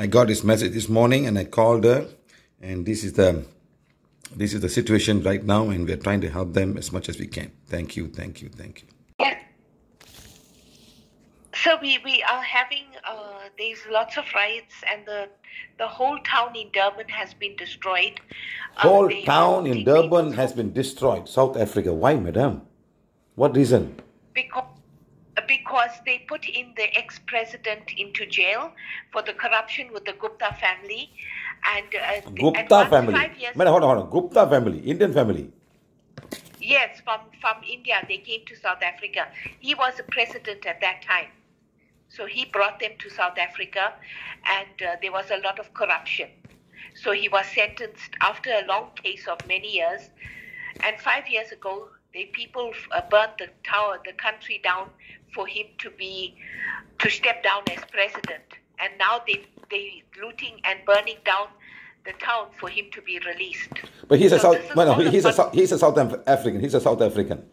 I got this message this morning and I called her, and this is the situation right now, and we're trying to help them as much as we can. Thank you, thank you, thank you. Yeah. So we are having there's lots of riots, and the whole town in Durban has been destroyed. Whole town in Durban has been destroyed. South Africa. Why, madam? What reason? Because they put in the ex-president into jail for the corruption with the Gupta family. Man, hold on. Gupta family, Indian family. Yes, from India. They came to South Africa. He was the president at that time. So he brought them to South Africa, and there was a lot of corruption. So he was sentenced after a long case of many years. And 5 years ago, the people burnt the tower, the country down, for him to step down as president. And now they looting and burning down the town for him to be released. But he's a South African. He's a South African.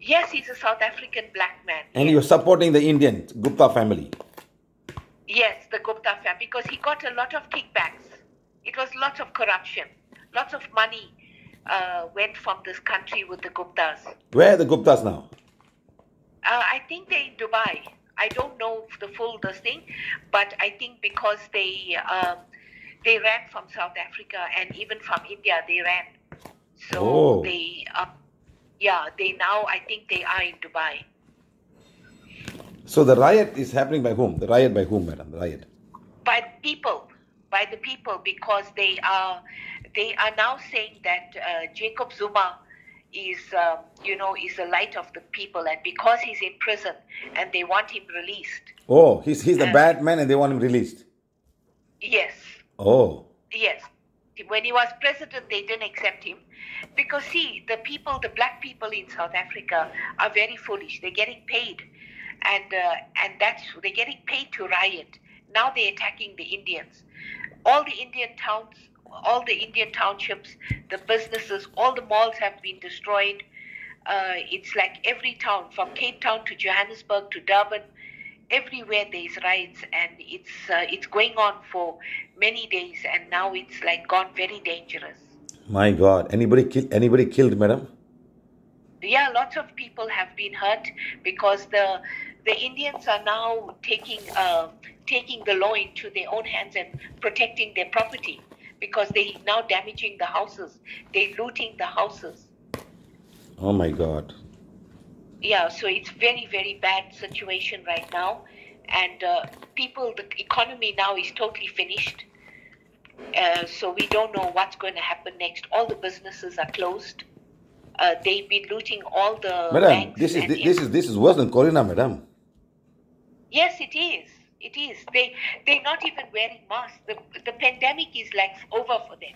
Yes, he's a South African black man. And yes, you're supporting the Indian Gupta family. Yes, the Gupta family, because he got a lot of kickbacks. It was lots of corruption, lots of money. Went from this country with the Guptas. Where are the Guptas now? I think they're in Dubai. I don't know the full thing, but I think because they ran from South Africa, and even from India they ran. So they now, I think they are in Dubai. So the riot is happening by whom? The riot by whom, madam? The riot by people. By the people, because they are now saying that Jacob Zuma is the light of the people, and because he's in prison and they want him released. Oh, he's the bad man, and they want him released. Yes. Oh. Yes. When he was president, they didn't accept him, because see, the black people in South Africa are very foolish. They're getting paid, and that's they're getting paid to riot. Now they're attacking the Indians. All the Indian towns, all the Indian townships, the businesses, all the malls have been destroyed. It's like every town, from Cape Town to Johannesburg to Durban, everywhere there's riots, and it's going on for many days, and now it's like gone very dangerous. My God, anybody killed, madam? Yeah, lots of people have been hurt, because the Indians are now taking the law into their own hands and protecting their property, because they are now damaging the houses. They're looting the houses. Oh, my God. Yeah, so it's very, very bad situation right now. And the economy now is totally finished. So we don't know what's going to happen next. All the businesses are closed. They've been looting all the banks. This is worse than Corona, madam. Yes, it is. It is. They're not even wearing masks. The pandemic is like over for them.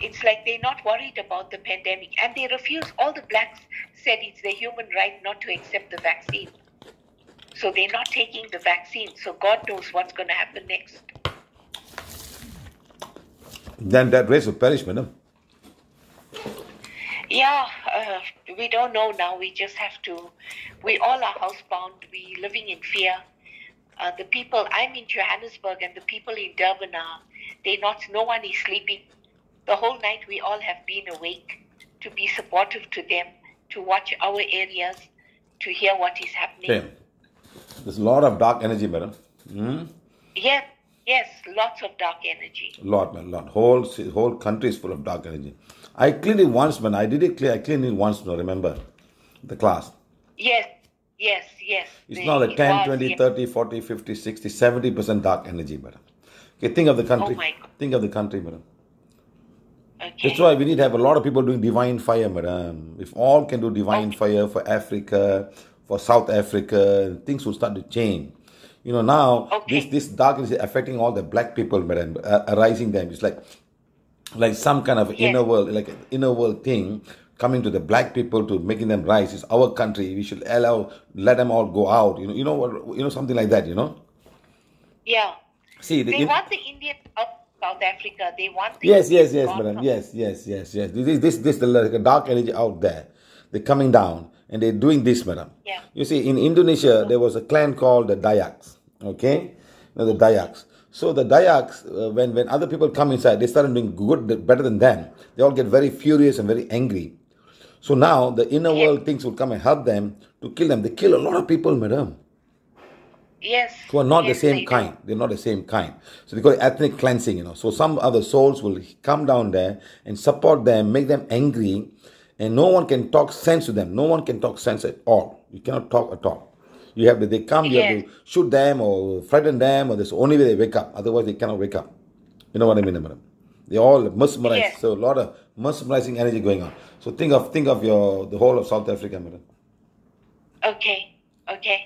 It's like they're not worried about the pandemic, and they refuse. All the blacks said it's their human right not to accept the vaccine, so they're not taking the vaccine. So God knows what's going to happen next. Then that race will perish, madam. Yeah, we don't know now. We just have to. We all are housebound. We're living in fear. The people. I'm in Johannesburg, and the people in Durban are. No one is sleeping. The whole night we all have been awake to be supportive to them, to watch our areas, to hear what is happening. Okay. There's a lot of dark energy, madam. Mm? Yeah. Yes, lots of dark energy. A lot. Whole country is full of dark energy. I cleaned it once, man. I cleaned it once, no, remember? The class. Yes. It's not a 10, 20, 30, 40, 50, 60, 70% dark energy, madam. Okay, think of the country. Oh my God. Think of the country, madam. Okay. That's why we need to have a lot of people doing divine fire, madam. If all can do divine fire for Africa, for South Africa, things will start to change. You know, now, this darkness is affecting all the black people, madam, arising them. It's like some kind of inner world thing coming to the black people to making them rise. It's our country. We should let them all go out. You know, something like that, you know? Yeah. See, they want the Indian up South Africa. They want the Yes, madam. Yes. This the dark energy out there. They're coming down. And they're doing this, madam. Yeah. You see, in Indonesia, there was a clan called the Dayaks. Okay? the Dayaks. So the Dayaks, when other people come inside, they started doing good, better than them. They all get very furious and very angry. So now the inner world things will come and help them to kill them. They kill a lot of people, madam. Yes. Who are not the same kind. They're not the same kind. So they call it ethnic cleansing, you know. So some other souls will come down there and support them, make them angry, and no one can talk sense to them. No one can talk sense at all. You cannot talk at all. You have to, they come, you have to shoot them or frighten them, or that's the only way they wake up. Otherwise, they cannot wake up. You know what I mean, madam? They all mesmerized. Yes. So a lot of mesmerizing energy going on. So think of the whole of South Africa, madam. Okay. Okay.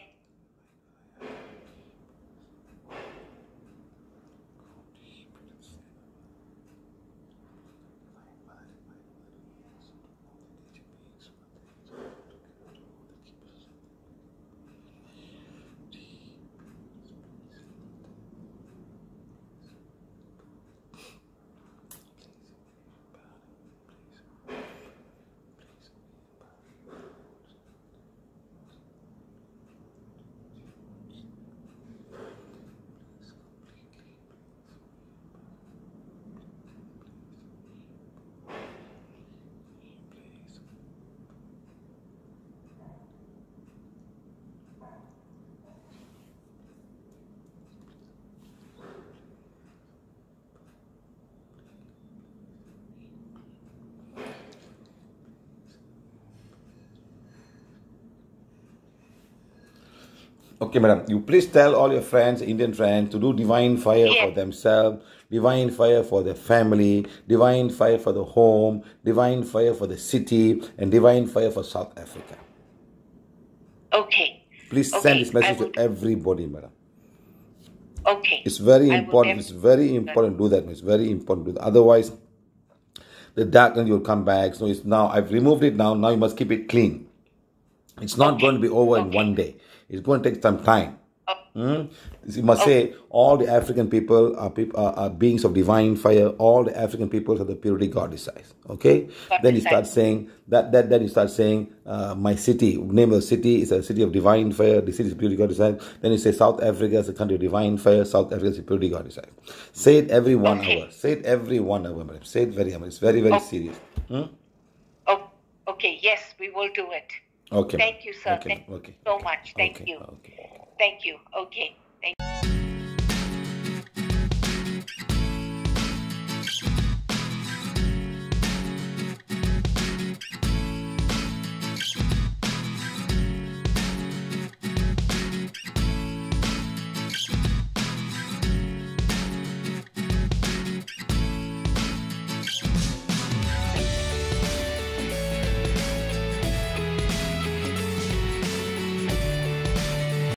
Okay, madam, you please tell all your friends, Indian friends, to do divine fire for themselves, divine fire for their family, divine fire for the home, divine fire for the city, and divine fire for South Africa. Okay. Please send this message to everybody, madam. Okay. It's very important. It's very important to do that. It's very important to do that. Otherwise, the darkness will come back. So it's now, I've removed it now. Now you must keep it clean. It's not going to be over in one day. It's going to take some time. You must say all the African people are beings of divine fire. All the African people are the purity God decides. Okay? Then you start saying then you start saying my city, name of the city is a city of divine fire. The city is purity God decides. Then you say South Africa is a country of divine fire. South Africa is a purity God decides. Say it every 1 hour. Say it every 1 hour. Say it very much. It's very, very serious. Okay. Yes, we will do it. Okay. Thank you, sir. Okay. Thank you so much. Thank you. Okay. Thank you. Okay. Thank you.